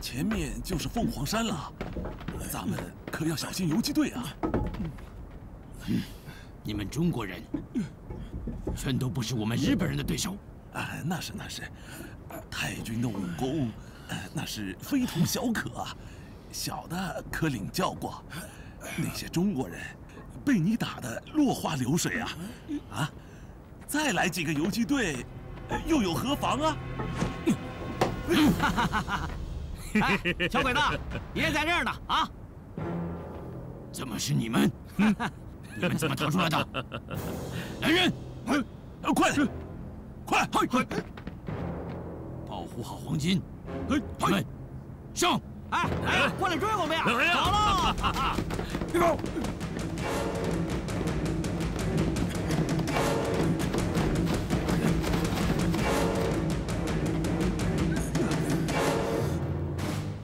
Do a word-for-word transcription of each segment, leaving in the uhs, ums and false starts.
前面就是凤凰山了，咱们可要小心游击队啊！你们中国人全都不是我们日本人的对手。啊，那是那是，太君的武功那是非同小可啊！小的可领教过，那些中国人被你打得落花流水啊！啊，再来几个游击队，又有何妨啊？哈哈哈哈！ 哎，小鬼子，爷在这儿呢！啊，怎么是你们？嗯、你们怎么逃出来的？来人，哎，快点，快，保护好黄金，你们上！哎哎，过来追我们呀！走喽！别跑！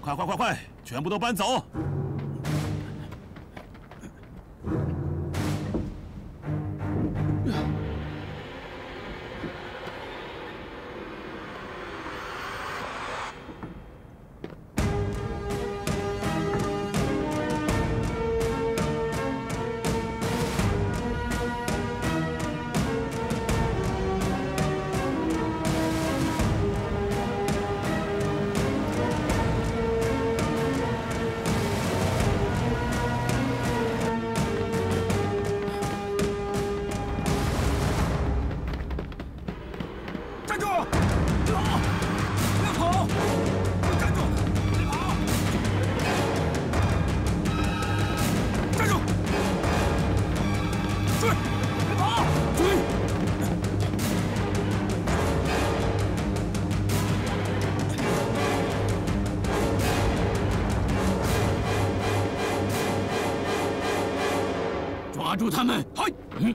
快快快快，全部都搬走！抓住他们！嗨，嗯，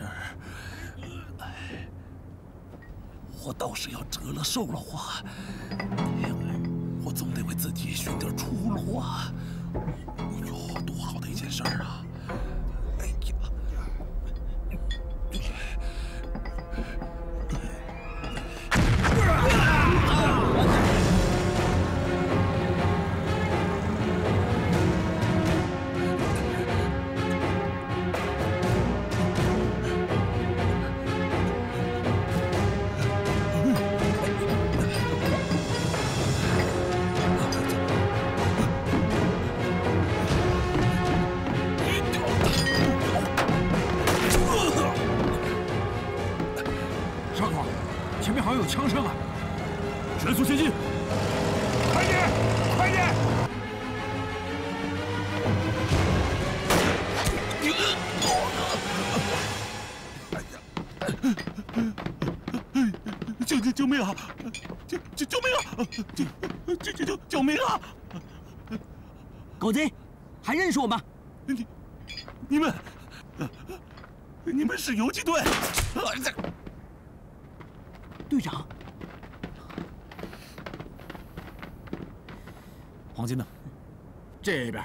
事儿，哎，我倒是要折了寿了话，我总得为自己寻点出路啊！哎呦，多好的一件事儿啊！哎呀！ 狗贼，还认识我吗？你、你们、你们是游击队？队长，黄金呢？这边。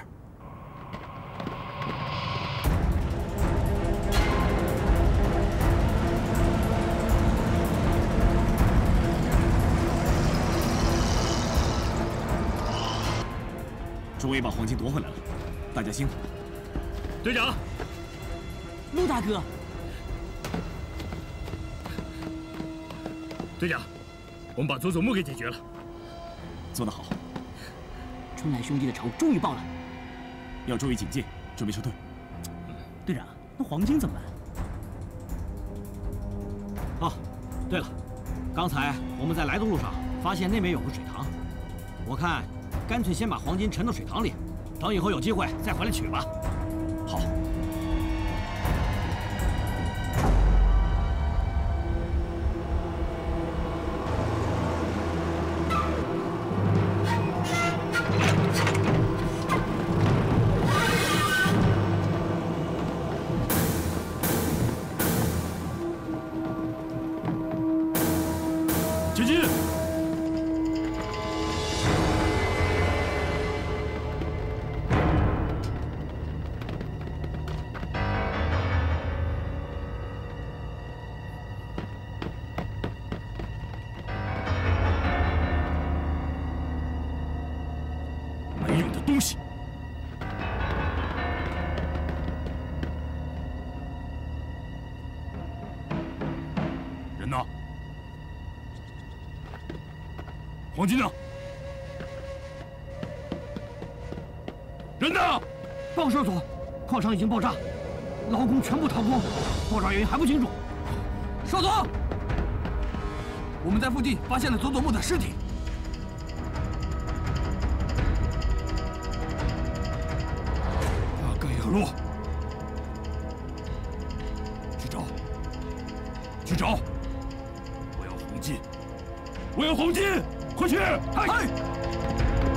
终于把黄金夺回来了，大家辛苦了。队长，陆大哥，队长，我们把佐佐木给解决了，做得好。春兰兄弟的仇终于报了，要注意警戒，准备撤退。队长，那黄金怎么办？哦，对了，刚才我们在来的路上发现那边有个水塘，我看。 干脆先把黄金沉到水塘里，等以后有机会再回来取吧。好。前进。 黄金呢？人呢？报社组，矿场已经爆炸，劳工全部逃光，爆炸原因还不清楚。少佐，我们在附近发现了佐佐木的尸体。大概有路，去找，去找！我要黄金，我要黄金！ 快去！哎。